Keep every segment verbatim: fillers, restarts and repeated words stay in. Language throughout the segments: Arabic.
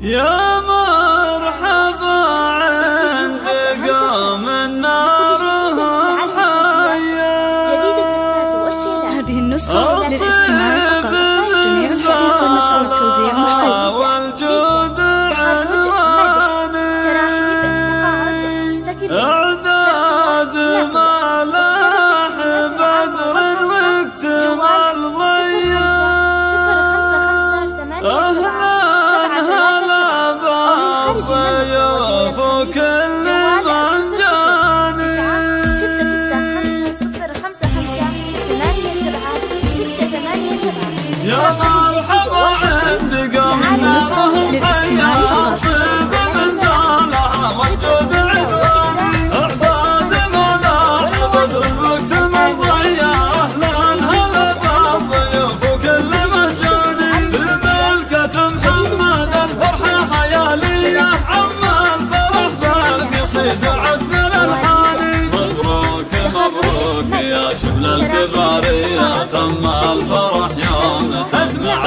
يا مرحبا عند قوم النارهم حيا. جديد الستات والشيلات. هذه النسخة على الاستماع فقط. جميع الحديث المشروع التوزيع محفوظ. والجود عنواني. تراحيب التقاعد. أعداد ملاح بدر وقت مال ضيع. صفر خمسة خمسة ثمانية سبعة. يا مرحبا عند قوم نارهم حيا، طيب مثالها والجود عنواني، أعداد ملاح بدر الوقت ما ضيع، أهلا هلا بالضيوف وكل مهجوني، بملكة محمد الفرحة خيالية، عما الفرح بالقصيد عد من الحالي، مبروك مبروك يا شبل الكبارية، تم الفرح يوم اسمع اسمع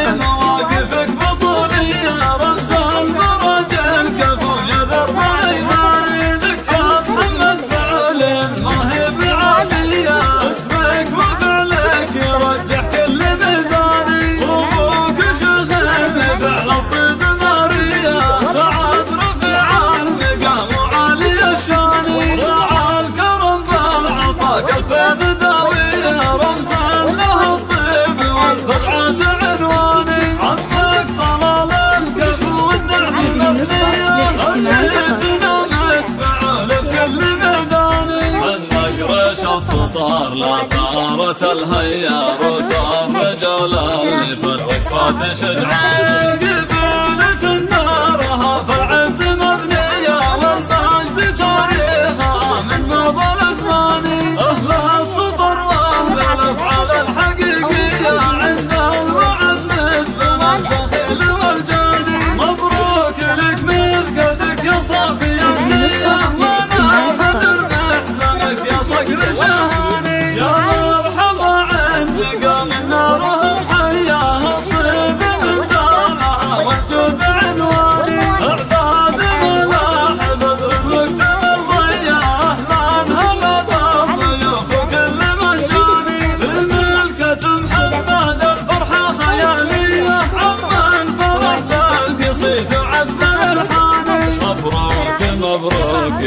مهندس الحين مواقفك بطولية، رمزها المراجع الكفو يذر طليهاني، ذكرى محمد فعل موهب عالية، اسمك وفعلك يرجح كل ميزاني، وابوك شيخ النبع لطيب مارية، سعد رفيع المقام وعالي الشاني، راعى الكرم بالعطا كالفيض السطار لا طارت الهيا، وصار رجالاني فرعك فات شجعاني، قبيلة نارها فالعز مبنية، والمجد تاريخها من مضى الازماني، اهلها السطر واهل الافعال الحقيقية، عندها الوعد مثل ما الفصيل والجاني، مبروك لك ملكتك يا صافي النية،